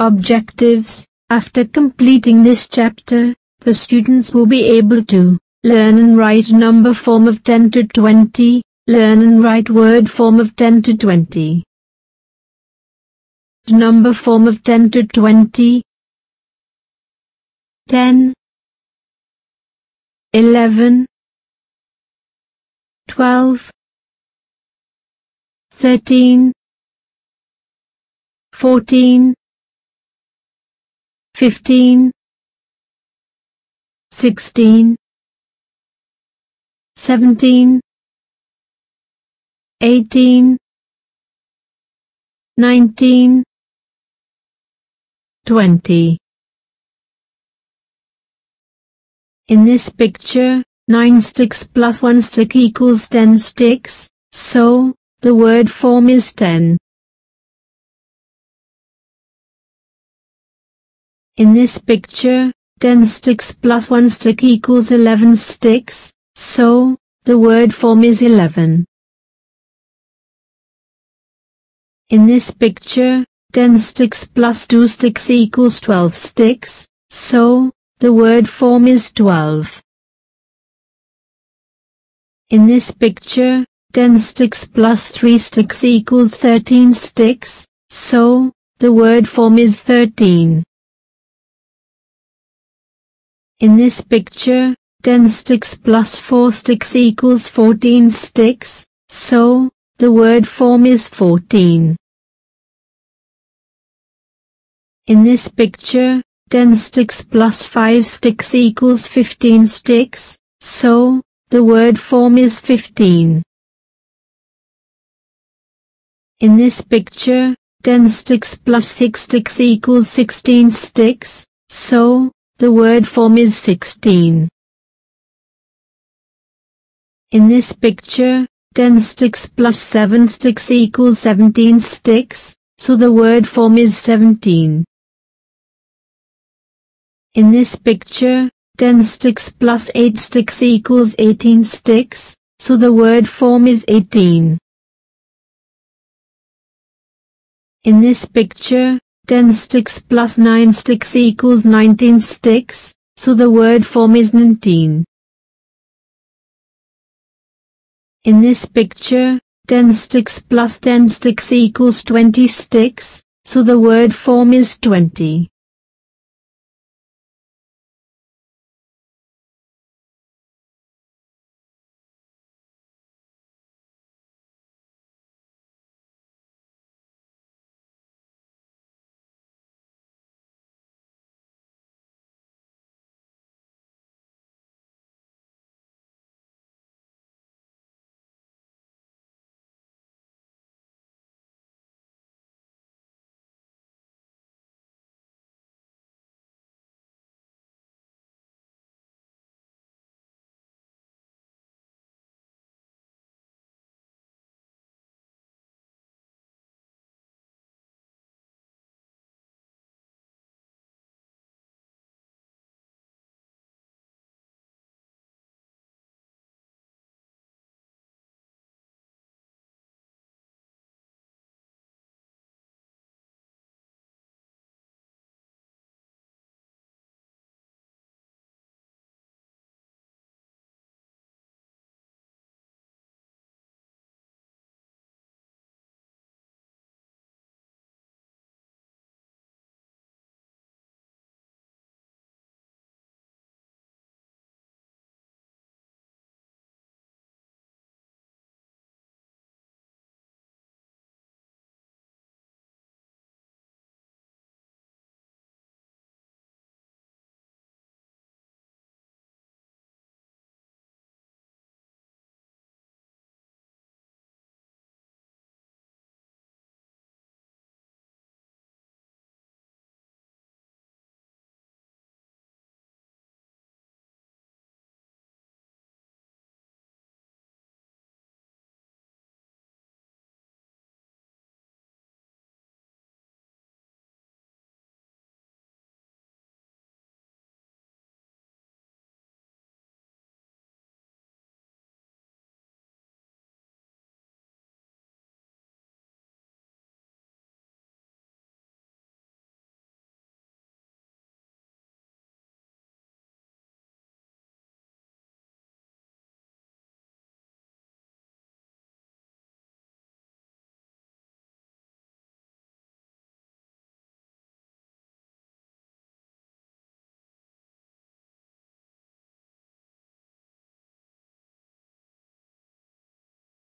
Objectives. After completing this chapter, the students will be able to learn and write number form of 10 to 20, learn and write word form of 10 to 20, number form of 10 to 20, 10, 11, 12, 13, 14, 15, 16, 17, 18, 19, 20. In this picture, 9 sticks plus 1 stick equals 10 sticks, so the word form is 10. In this picture, 10 sticks plus 1 stick equals 11 sticks, so the word form is 11. In this picture, 10 sticks plus 2 sticks equals 12 sticks, so the word form is 12. In this picture, 10 sticks plus 3 sticks equals 13 sticks, so the word form is 13. In this picture, 10 sticks plus 4 sticks equals 14 sticks, so the word form is 14. In this picture, 10 sticks plus 5 sticks equals 15 sticks, so the word form is 15. In this picture, 10 sticks plus 6 sticks equals 16 sticks, so the word form is 16. In this picture, 10 sticks plus 7 sticks equals 17 sticks, so the word form is 17. In this picture, 10 sticks plus 8 sticks equals 18 sticks, so the word form is 18. In this picture, 10 sticks plus 9 sticks equals 19 sticks, so the word form is 19. In this picture, 10 sticks plus 10 sticks equals 20 sticks, so the word form is 20.